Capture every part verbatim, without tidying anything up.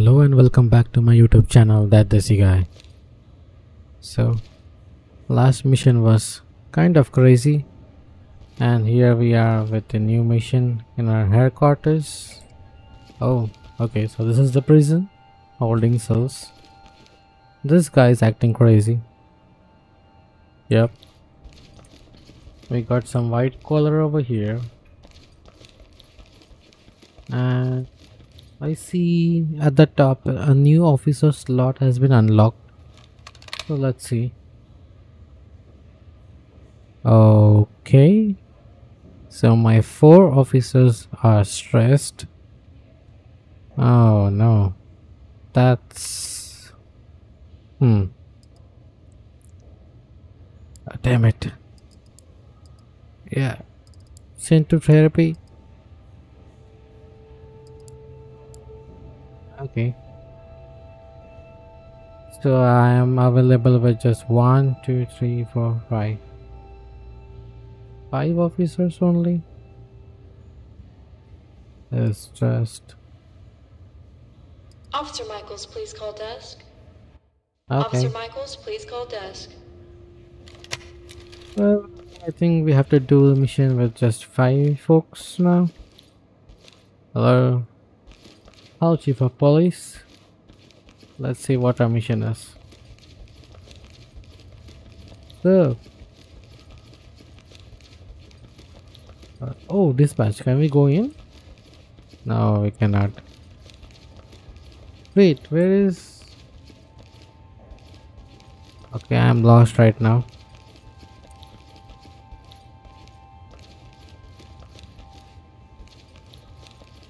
Hello and welcome back to my YouTube channel, that desi guy. So last mission was kind of crazy, and here we are with a new mission in our headquarters. Oh, okay, so this is the prison holding cells. This guy is acting crazy. Yep, we got some white collar over here, and I see at the top a new officer slot has been unlocked. So let's see. Okay, so my four officers are stressed. Oh no, that's hmm oh, damn it. Yeah, sent to therapy. Okay, so I am available with just one, two, three, four, five, five officers only. It's just Officer Michaels, please call desk. Okay. Officer Michaels, please call desk. Well, I think we have to do the mission with just five folks now. Hello. Hello, Chief of Police. Let's see what our mission is. So, uh, oh, dispatch. Can we go in? No, we cannot. Wait, where is? Okay, I am lost right now.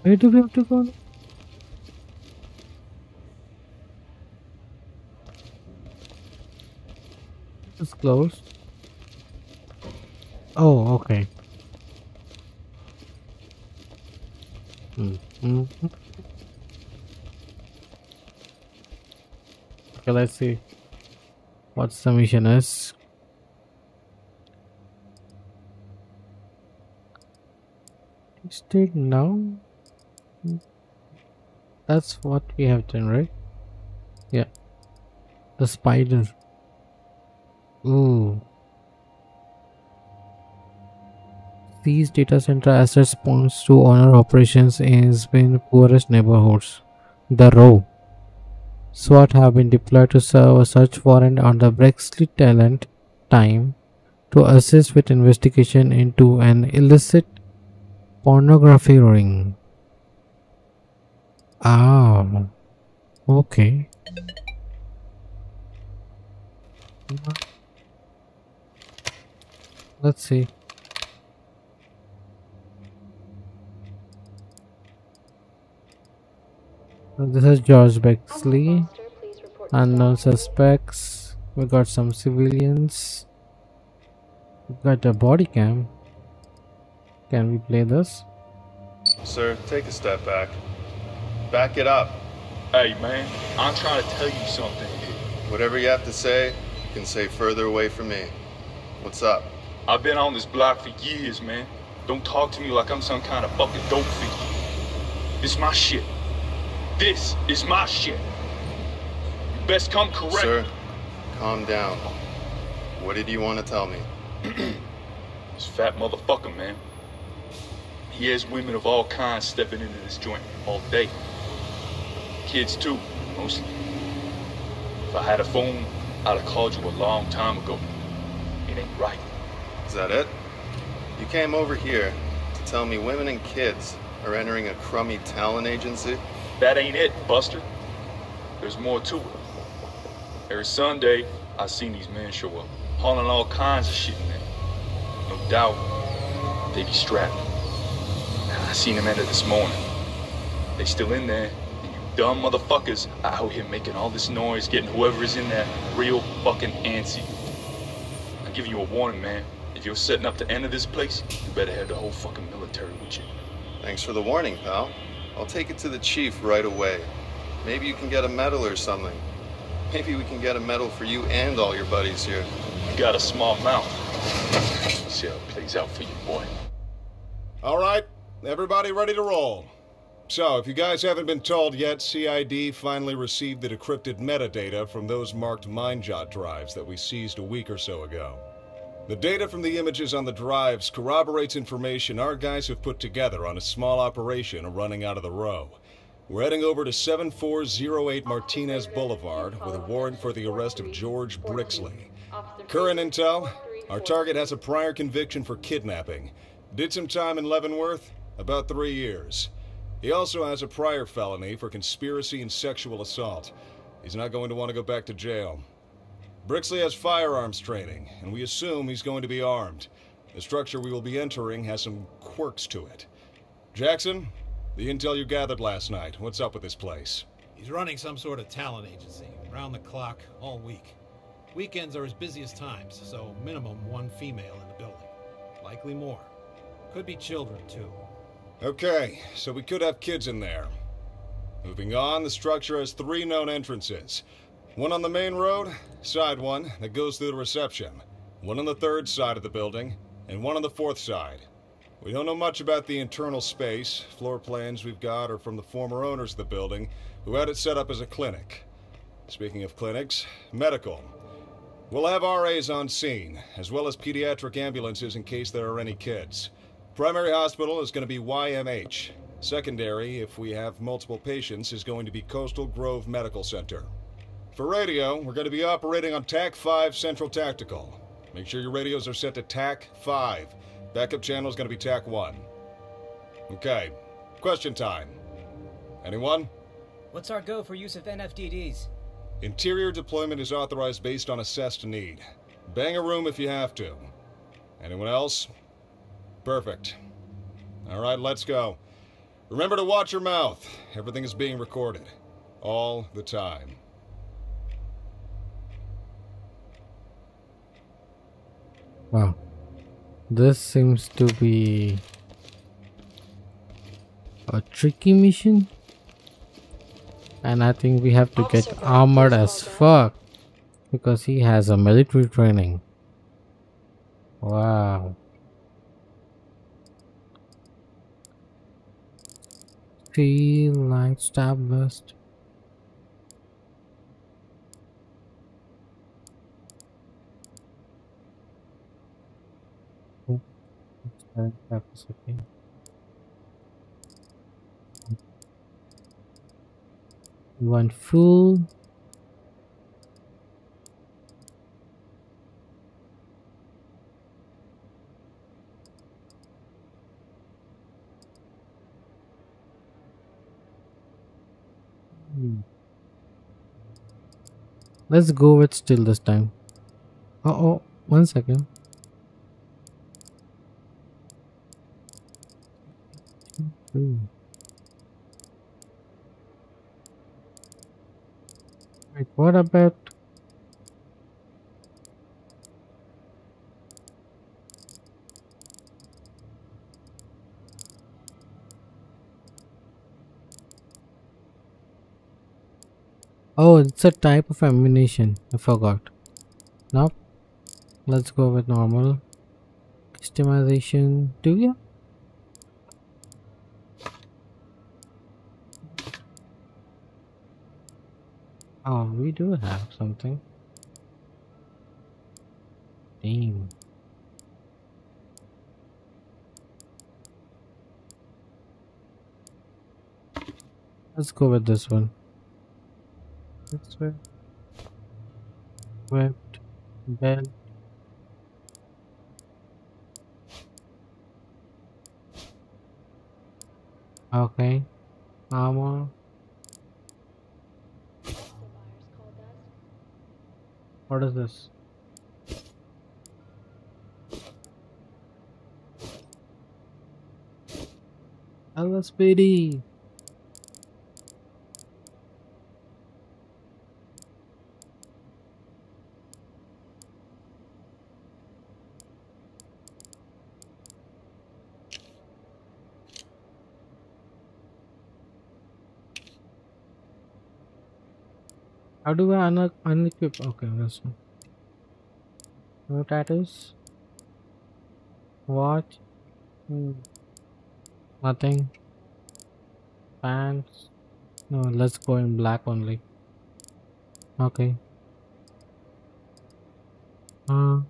Where do we have to go? Is closed. Oh, okay. Mm-hmm. Okay, let's see what the mission is. State now. That's what we have done, right? Yeah. The Spider. Ooh. These data center as response to honor operations is in poorest neighborhoods. The row. SWAT have been deployed to serve a search warrant on the Brixley talent time to assist with investigation into an illicit pornography ring. Ah, okay. Let's see. So this is George Brixley. Unknown suspects. We got some civilians. We got a body cam. Can we play this? Sir, take a step back. Back it up. Hey man, I'm trying to tell you something. Whatever you have to say, you can say further away from me. What's up? I've been on this block for years, man. Don't talk to me like I'm some kind of fucking dope figure. This my shit. This is my shit. You best come correct. Sir, calm down. What did you want to tell me? This fat motherfucker, man. He has women of all kinds stepping into this joint all day. Kids too, mostly. If I had a phone, I'd have called you a long time ago. It ain't right. Is that it? You came over here to tell me women and kids are entering a crummy talent agency? That ain't it, Buster. There's more to it. Every Sunday, I seen these men show up, hauling all kinds of shit in there. No doubt, they be strapped. And I seen them enter this morning. They still in there, and you dumb motherfuckers out here making all this noise, getting whoever is in there real fucking antsy. I'm giving you a warning, man. If you're setting up to enter this place, you better have the whole fucking military with you. Thanks for the warning, pal. I'll take it to the chief right away. Maybe you can get a medal or something. Maybe we can get a medal for you and all your buddies here. You got a small mouth. See how it plays out for you, boy. All right, everybody ready to roll. So, if you guys haven't been told yet, C I D finally received the decrypted metadata from those marked MineJot drives that we seized a week or so ago. The data from the images on the drives corroborates information our guys have put together on a small operation running out of the row. We're heading over to seven four zero eight Martinez Boulevard with a warrant for the arrest of George Brixley. Current intel, our target has a prior conviction for kidnapping. Did some time in Leavenworth, about three years. He also has a prior felony for conspiracy and sexual assault. He's not going to want to go back to jail. Brixley has firearms training, and we assume he's going to be armed. The structure we will be entering has some quirks to it. Jackson? The intel you gathered last night, what's up with this place? He's running some sort of talent agency, round the clock, all week. Weekends are his busiest times, so minimum one female in the building. Likely more. Could be children, too. Okay, so we could have kids in there. Moving on, the structure has three known entrances. One on the main road, side one, that goes through the reception. One on the third side of the building, and one on the fourth side. We don't know much about the internal space. Floor plans we've got are from the former owners of the building, who had it set up as a clinic. Speaking of clinics, medical. We'll have R As on scene, as well as pediatric ambulances in case there are any kids. Primary hospital is going to be Y M H. Secondary, if we have multiple patients, is going to be Coastal Grove Medical Center. For radio, we're going to be operating on T A C five Central Tactical. Make sure your radios are set to T A C five. Backup channel is going to be T A C one. Okay, question time. Anyone? What's our go for use of N F D Ds? Interior deployment is authorized based on assessed need. Bang a room if you have to. Anyone else? Perfect. All right, let's go. Remember to watch your mouth. Everything is being recorded. All the time. Wow. This seems to be a tricky mission, and I think we have to get armored as fuck because he has a military training. Wow. Feel like stab list. Capacity. You want full hmm. Let's go with still this time. Uh oh, one second. Ooh. Wait, what about oh, it's a type of ammunition. I forgot. Now, let's go with normal customization. Do you? Oh, we do have something. Damn. Let's go with this one. That's right. Webbed bed. Okay. Armor. What is this? L S P D. How do I un unequip? Okay, that's one. No tattoos. Watch. Hmm. Nothing. pants. No, let's go in black only. Okay. Uh,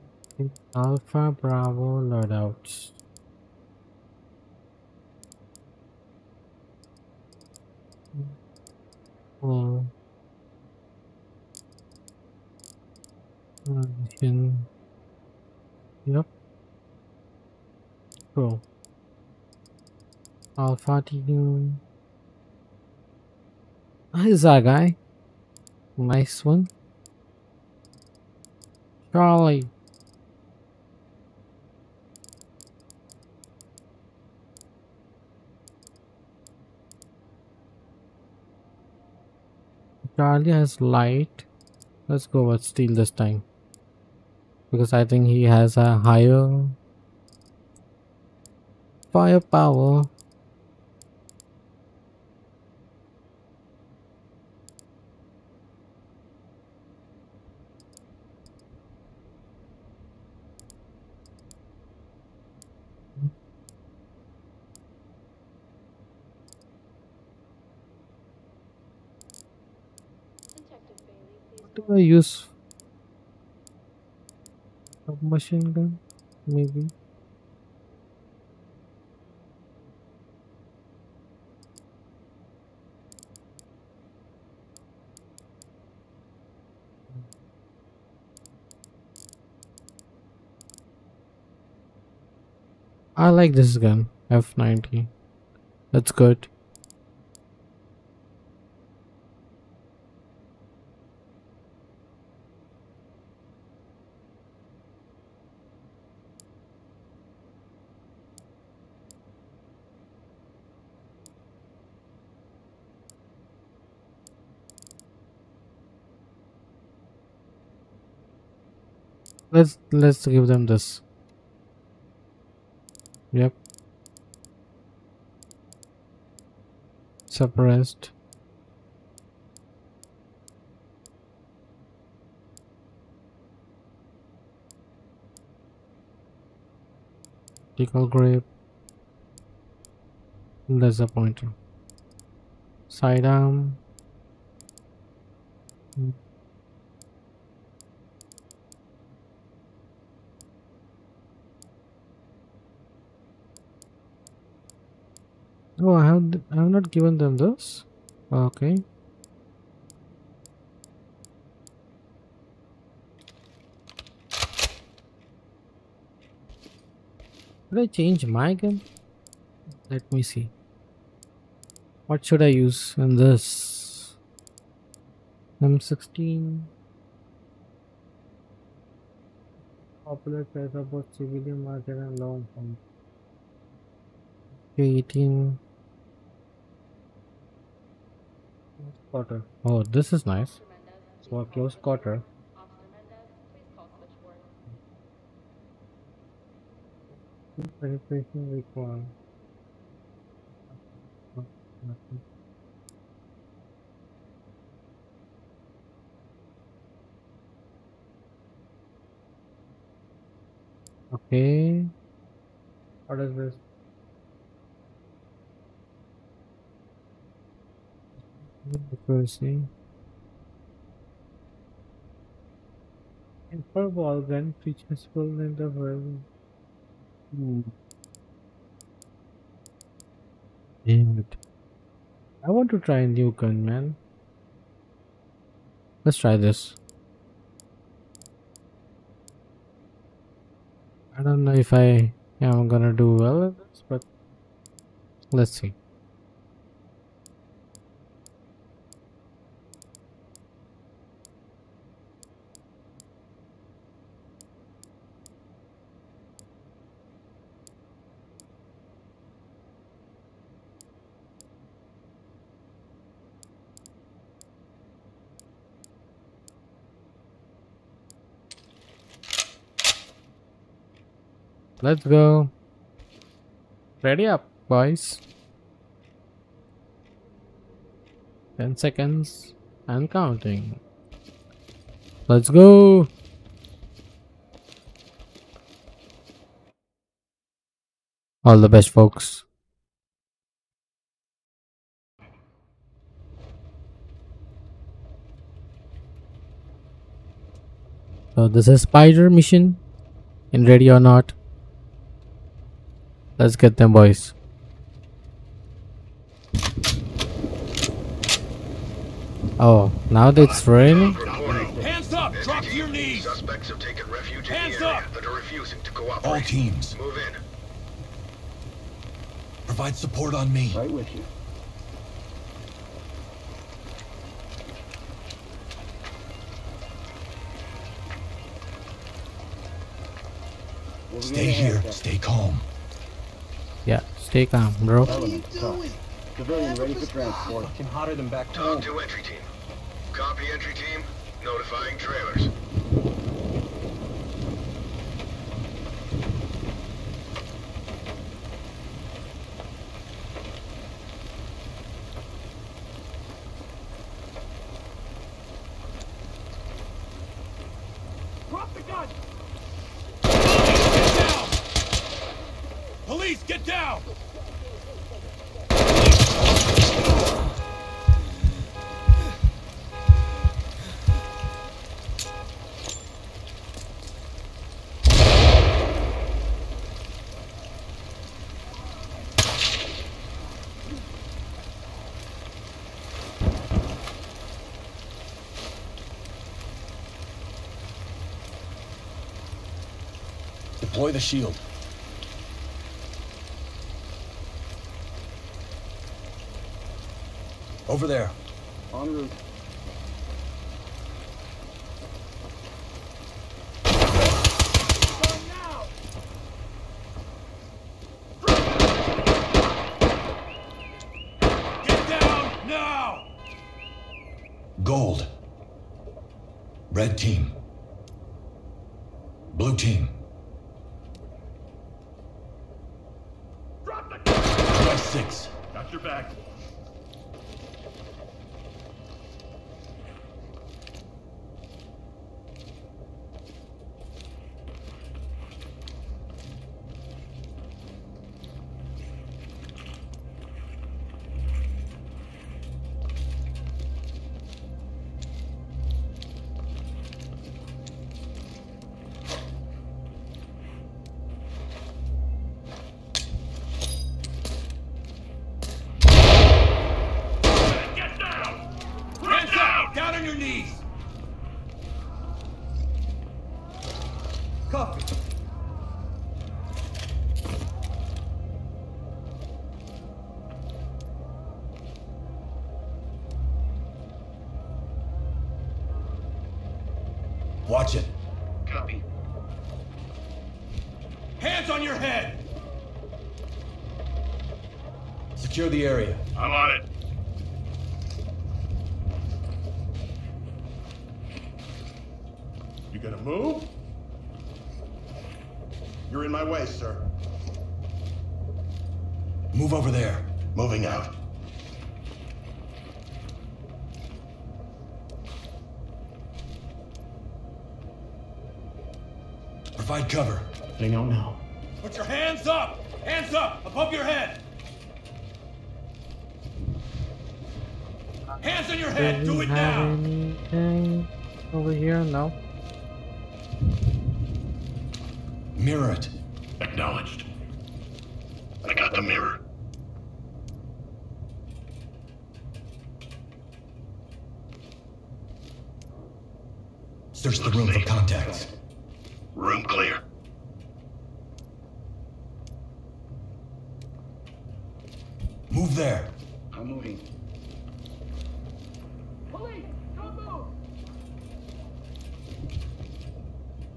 Alpha Bravo loadouts. Oh. Mission. Yep. Cool. Alpha team. Is that guy? Nice one. Charlie. Charlie has light. Let's go with steel this time, because I think he has a higher firepower. I use a machine gun, maybe. I like this gun, F ninety. That's good. Let's let's give them this. Yep. Suppressed. Tickle grip. Disappointing. Sidearm. Mm. Oh, I have I have not given them those. Okay. Did I change my gun? Let me see. What should I use in this? M sixteen. Popular choice of both civilian market and long form. A eighteen. Quarter. Oh, this is nice. For close quarter. Penetration required. Okay. What is this? Accuracy. Infra ball gun features full length of weapon. Hmm. Damn it. I want to try a new gun, man. Let's try this. I don't know if I am gonna do well at this, but let's see. Let's go. Ready up, boys. Ten seconds and counting. Let's go. All the best, folks. So this is Spider mission in Ready or Not. Let's get them, boys. Oh, now that's raining. Hands up! Drop to your knees! Suspects have taken refuge in the area but are refusing to cooperate. All teams, move in. Provide support on me. Right with you. Stay here. Stay calm. Yeah, stay calm, bro. What are you doing? Civilian ready for transport. Fucking hotter than back to home. Talk to entry team. Copy, entry team. Notifying trailers. Drop the gun! Get down! Police, get down! Deploy the shield. Over there. En route. Get down now. Gold. Red team. Blue team. Six. Got your back. Watch it. Copy. Hands on your head. Secure the area. I'm on it. You gonna move? You're in my way, sir. Move over there. Moving out. Provide cover. They don't know. Put your hands up! Hands up! Above your head! Hands on your head! Do it now! Anything over here? No. Mirror it. Acknowledged. I got the mirror. Search the room for contacts. Room clear. Move there. I'm moving. Police, don't move.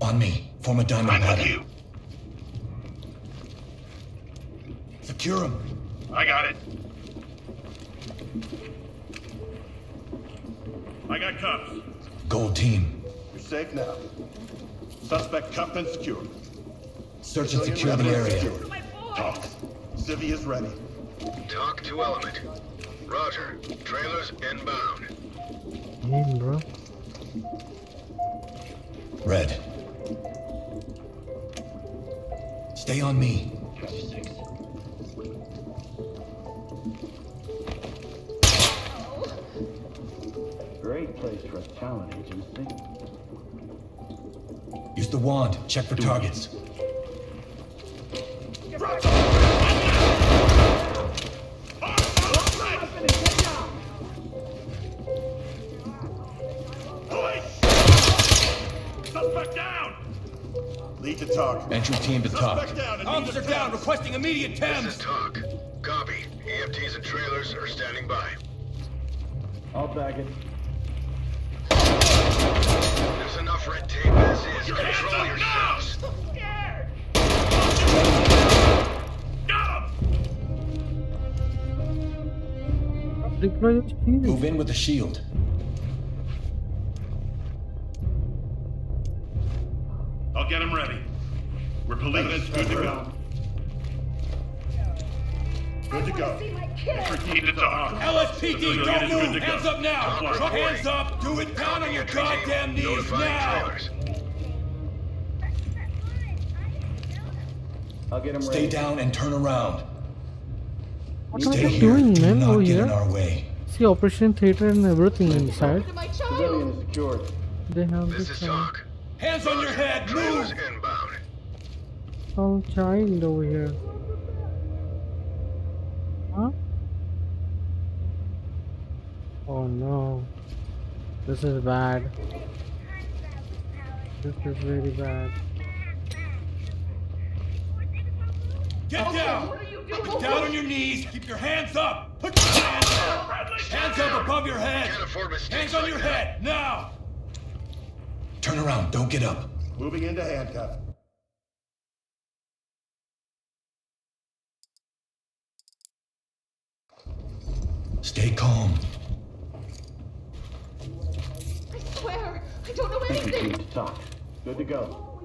On me. Form a diamond pattern. I'm with you. Secure him. I got it. I got cuffs. Gold team. You're safe now. Suspect cuffed and secured. Search and secure the area. Talk. Civvy is ready. Talk to element. Roger. Trailers inbound. Mm, bro. Red. Stay on me. Great place for a talent agency. Use the wand. Check for targets. Lead to talk. Entry team to talk. Officer down, requesting immediate T A M S. This is talk. Copy. E M Ts and trailers are standing by. I'll back it. There's enough red tape as is. You control yourselves. I'm so scared. Got him. Move in with the shield. I'll get him ready. We're police. Good to go. Good to go. L S P D, don't move. Hands up now. Truck hands up. Do it down on your goddamn knees now. I'll get him ready. Stay down and turn around. What are you doing, man? Over here. See operation theater and everything inside. They have this. Hands on your head, move! Some child over here. Huh? Oh no. This is bad. This is really bad. Get down! Get down on your knees! Keep your hands up! Put your hands up! Hands up above your head! Hands on your head, now! Turn around, don't get up. Moving into handcuff. Stay calm. I swear, I don't know anything. Entry team to talk. Good to go.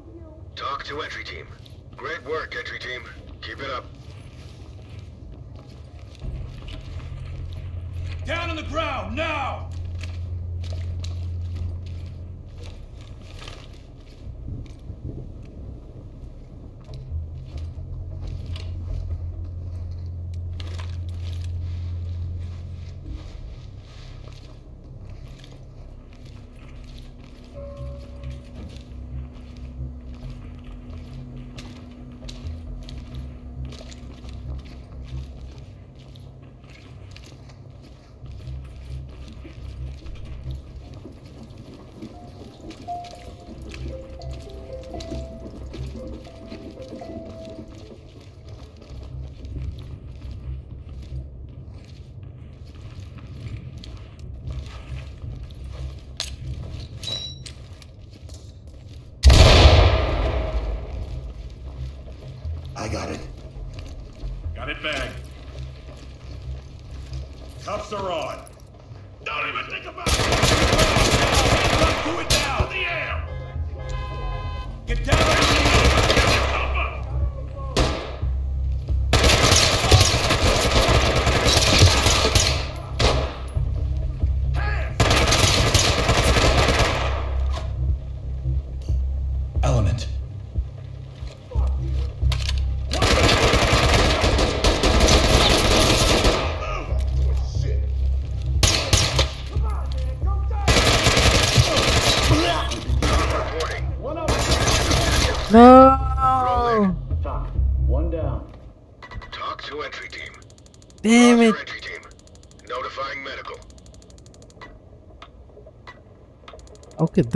Talk to entry team. Great work, entry team. Keep it up. Down on the ground, now!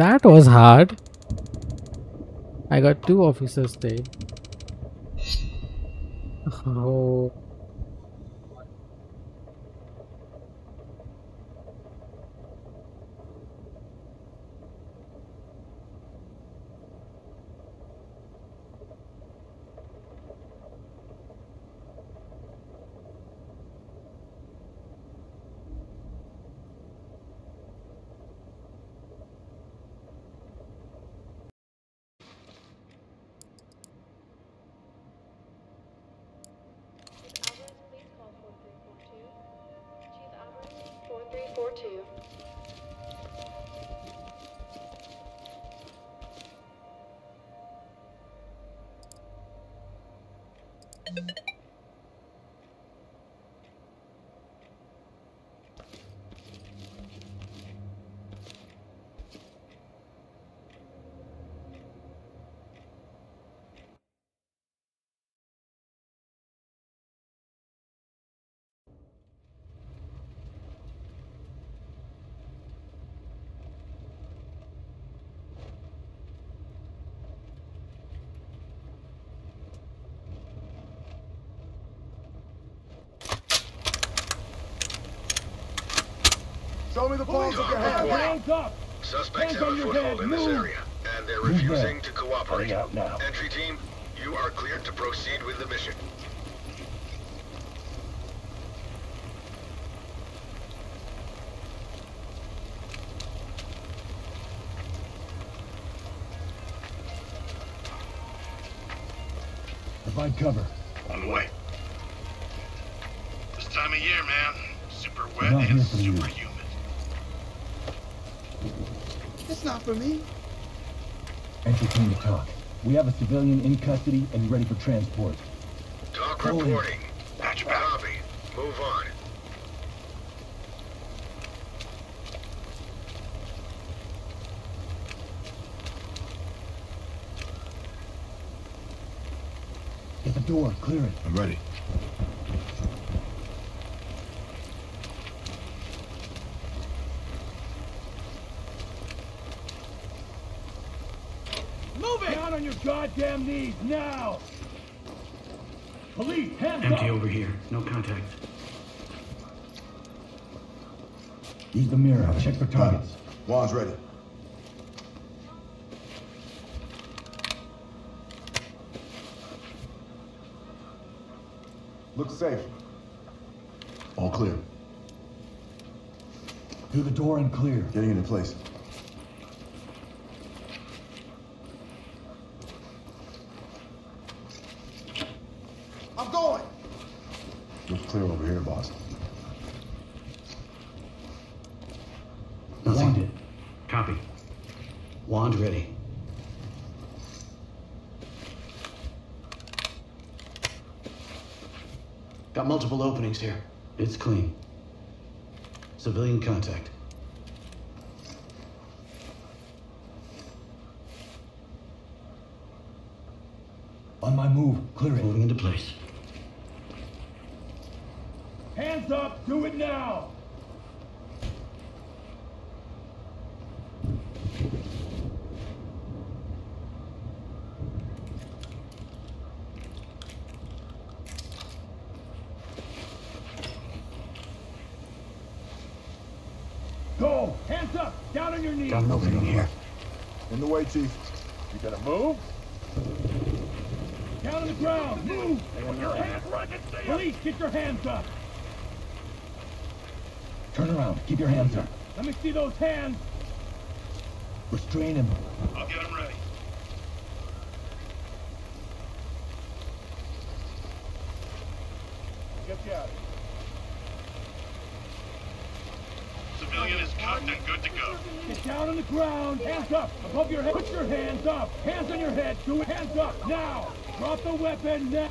That was hard. I got two officers there. Oh. Show me the bones of your hands. Hands up. Suspects have a foothold in this area, and they're refusing to cooperate. Entry team, you are cleared to proceed with the mission. Provide cover. On the way. This time of year, man. Super wet and super humid. It's not for me. Entry team to talk. We have a civilian in custody and ready for transport. Talk reporting. Patch back. Copy. Move on. Get the door, clear it. I'm ready. Move it! Down on your goddamn knees, now! Police, hands up! Empty over here. No contact. Use the mirror. I'll check for targets. Wand's ready. Looks safe. All clear. Through the door and clear. Getting into place. I'm going! Looks clear over here, boss. Nothing. Wand. Copy. Wand ready. Got multiple openings here. It's clean. Civilian contact. On my move, clear it. Moving into place. Hands up, do it now! Go! Hands up! Down on your knees! Got nothing here. In the way, Chief. You gotta move? Down on the ground! Move! Put your hands where I can see you! Police, get your hands up! Turn around. Keep your hands up. Let me see those hands! Restrain him. I'll get him ready. Get you out of here. Civilian is cocked and good to go. Get down on the ground. Hands up. Above your head. Put your hands up. Hands on your head. Do it. Hands up. Now. Drop the weapon. Now.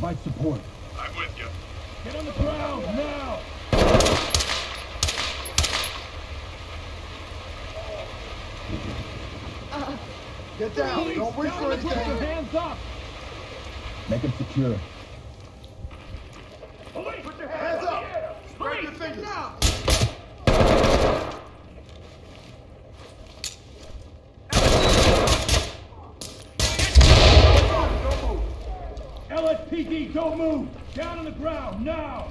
Provide support. I'm with you. Get on the ground. Now. Uh. Get down! Please, don't wait for anything! Hands up! Make him secure. Police, put your hands, hands up! up. Spread your fingers! Now. Don't move! L S P D, don't move! Down on the ground, now!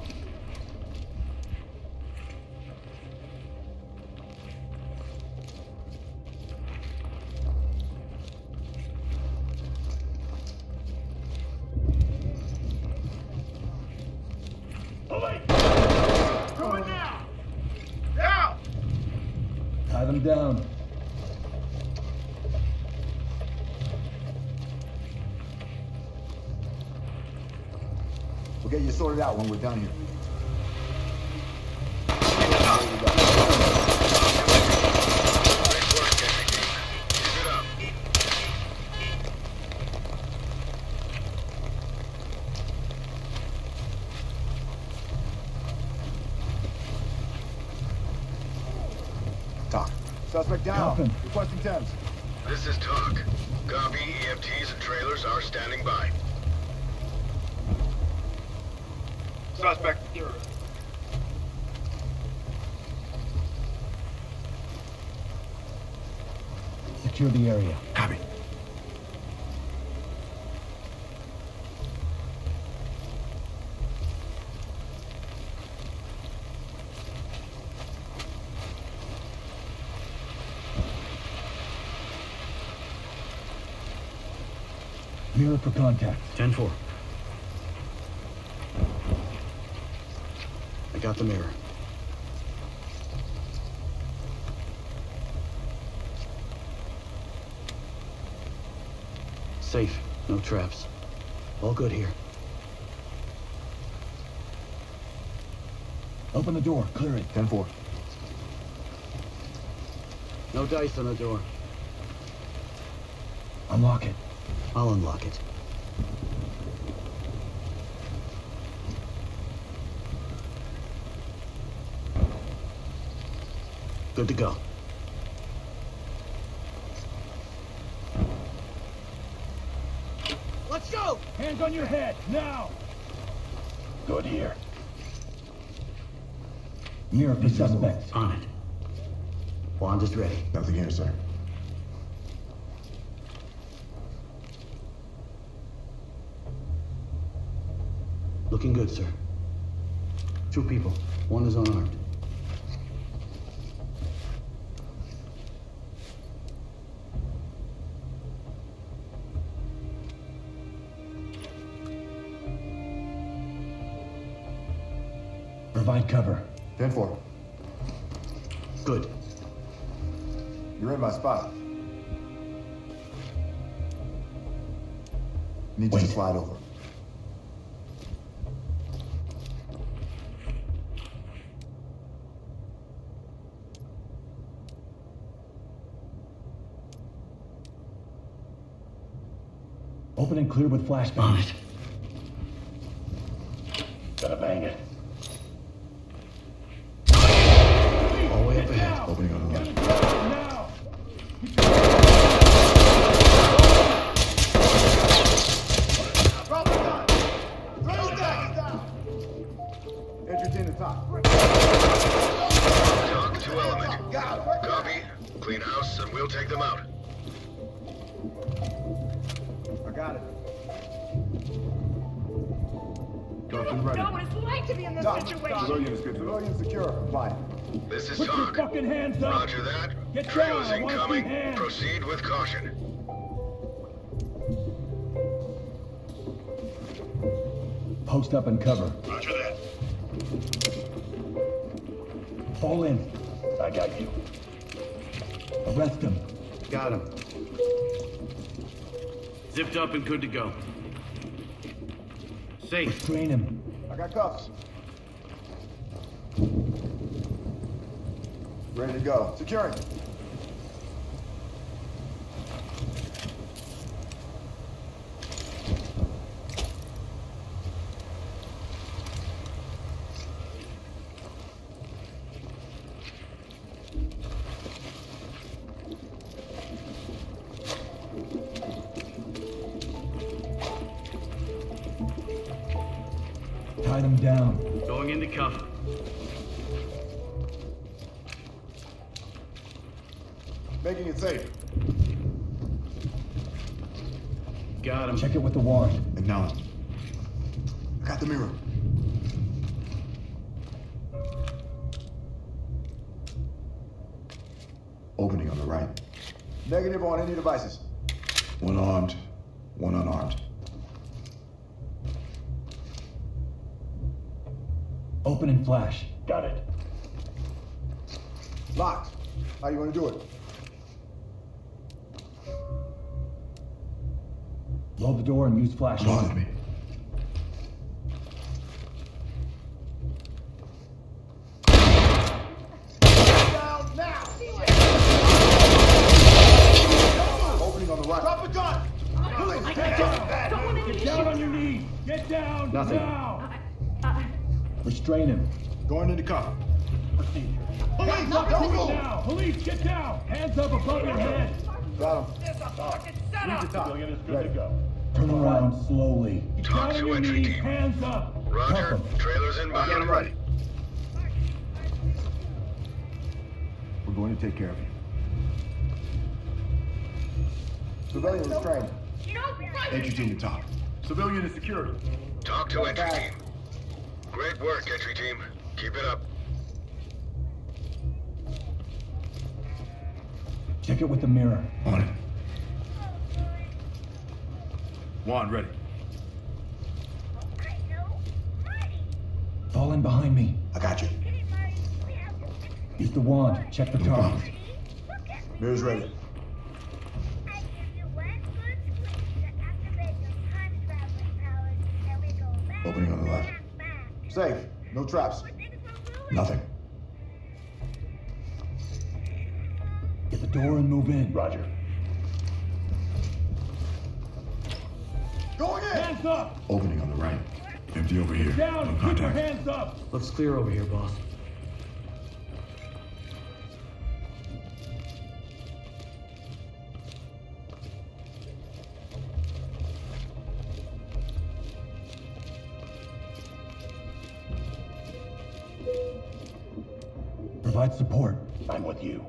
Them down. We'll get you sorted out when we're done here. Suspect down. Requesting T A Cs. This is T A C. Copy. E M Ts and trailers are standing by. Suspect here. Secure the area. Copy. Clear up for contact. ten four. I got the mirror. Safe. No traps. All good here. Open the door. Clear it. ten four. No dice on the door. Unlock it. I'll unlock it. Good to go. Let's go! Hands on your head, now! Good here. Mirror for suspects. On it. Wand is ready. Nothing here, sir. Looking good, sir. Two people. One is unarmed. Provide cover. ten four. Good. You're in my spot. Need Wait. you to slide over. Open and clear with flashbang. On it. Gotta bang it. All the way up ahead. Opening on the left. This is Doc. Roger that. Trail is incoming. Proceed with caution. Post up and cover. Roger that. Fall in. I got you. Arrest him. Got him. Zipped up and good to go. Safe. Restrain him. I got cuffs. Ready to go. Securing. Tied him down. Going into cuff. Making it safe. Got him. Check it with the warrant. Acknowledged. I got the mirror. Opening on the right. Negative on any devices. One armed, one unarmed. Open and flash. Got it. Locked. How you want to do it? Blow the door and use flashlight. Come on me. Down now. Opening on the right. Drop a gun. Police, get down. Get down on your knees. Get down. Nothing. Now. Uh, uh, Restrain him. Going into cover. Proceed. Police, get down. Police, get down. Hands up above your head. Got him. There's a fucking setup. Read the civilian is good to go. Turn around slowly. Talk to entry team. Hands up. Roger. Trailers inbound. Get him ready. We're going to take care of you. Civilian is trained. Entry team to talk. Civilian is security. Talk to entry team. Great work, entry team. Keep it up. Check it with the mirror. On it. Juan, ready. Fall in behind me. I got you. Use the wand. Check the car. Mirror's ready. Opening on the left. Safe. No traps. Nothing. Get the door and move in. Roger. Going in! Hands up! Opening on the right. Empty over here. Down! No contact. Hands up! Let's clear over here, boss. Provide support. I'm with you.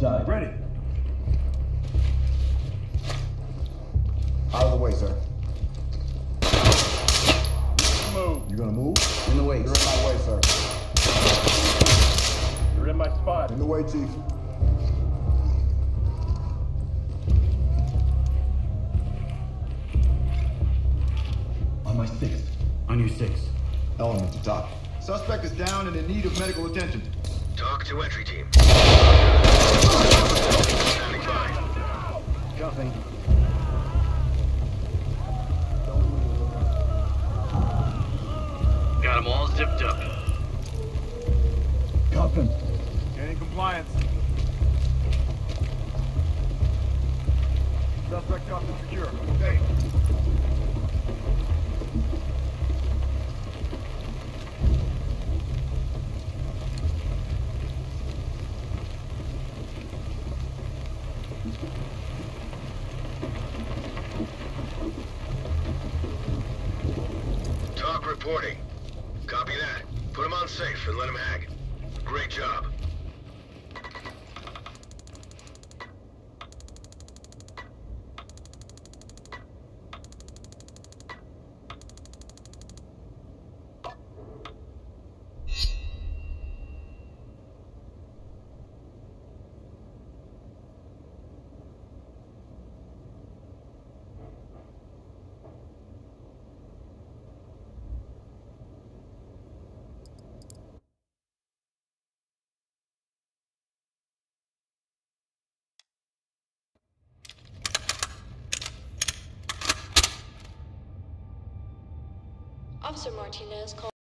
Side. Ready. Out of the way, sir. Move. You gonna move? In the way. You're in my way, sir. You're in my spot. In the way, Chief. On my six. On your six. Element to top. Suspect is down and in need of medical attention. Talk to entry team. Standing by. Nothing. Got them all zipped up. Got them. Gaining compliance. Suspect cuffed and secure. Okay. Reporting. Copy that. Put them on safe and let them hang. Great job. Officer Martinez called.